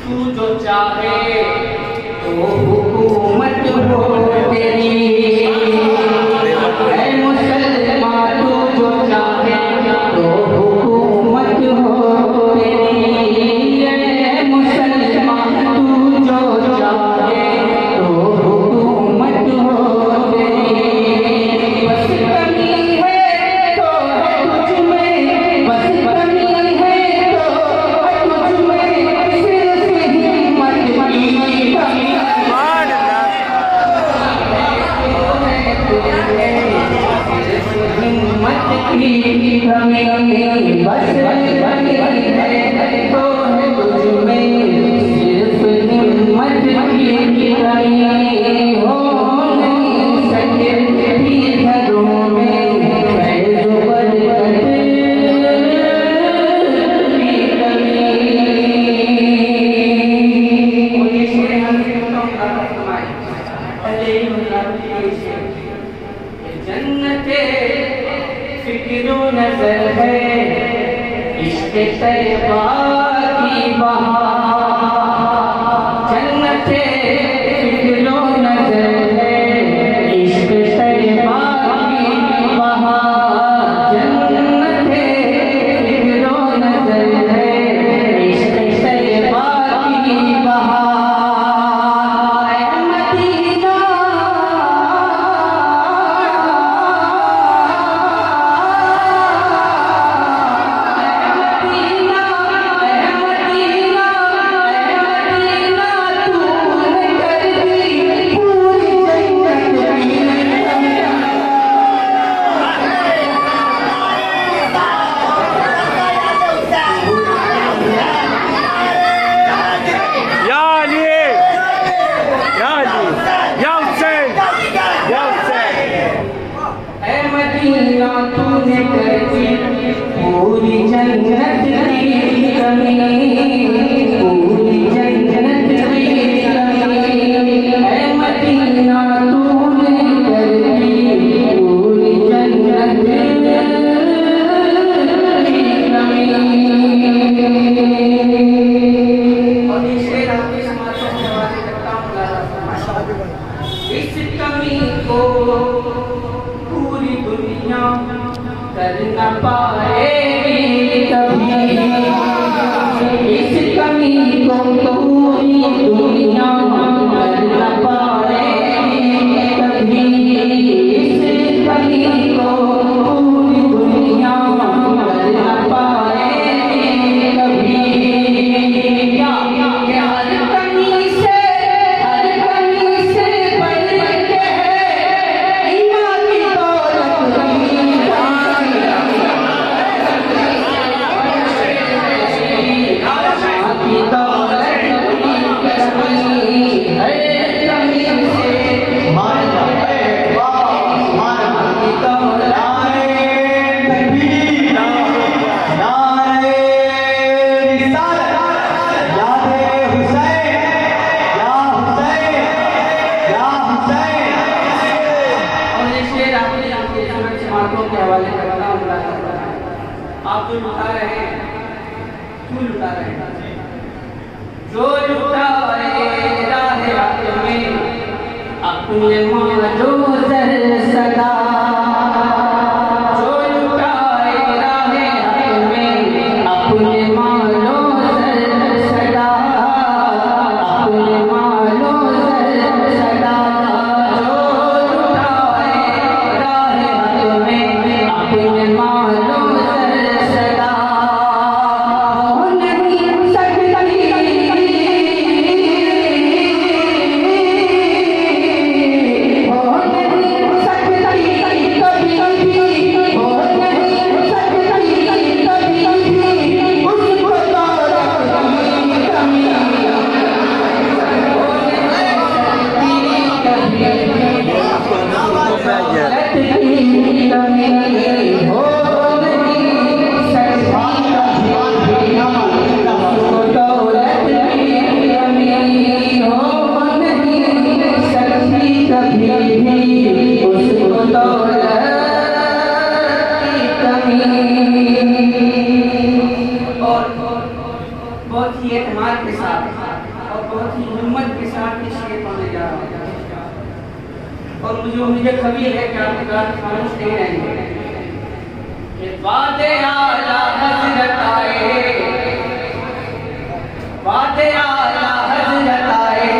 तू जो चाहे तो हुकूमत हो तेरी। कभी भी उसको दौलत कमी। और बहुत ही एतमाद के साथ और बहुत ही हिम्मत के साथ ये शेर पढ़ने जा रहा हूँ और मुझे उम्मीद खबीर है कि आपके गात खामोश नहीं रहेंगे। वादे आला हज़रत आए, वादे आला हज़रत आए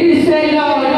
He said,